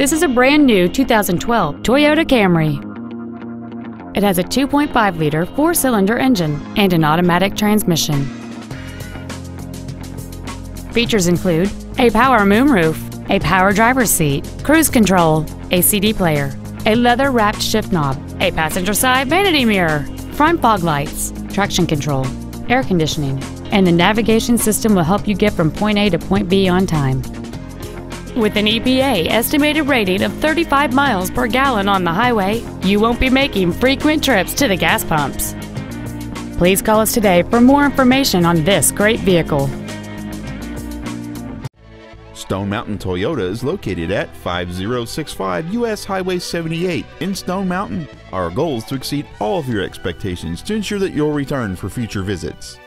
This is a brand new 2012 Toyota Camry. It has a 2.5-liter four-cylinder engine and an automatic transmission. Features include a power moonroof, a power driver's seat, cruise control, a CD player, a leather-wrapped shift knob, a passenger side vanity mirror, front fog lights, traction control, air conditioning, and the navigation system will help you get from point A to point B on time. With an EPA estimated rating of 35 miles per gallon on the highway, you won't be making frequent trips to the gas pumps. Please call us today for more information on this great vehicle. Stone Mountain Toyota is located at 5065 U.S. Highway 78 in Stone Mountain. Our goal is to exceed all of your expectations to ensure that you'll return for future visits.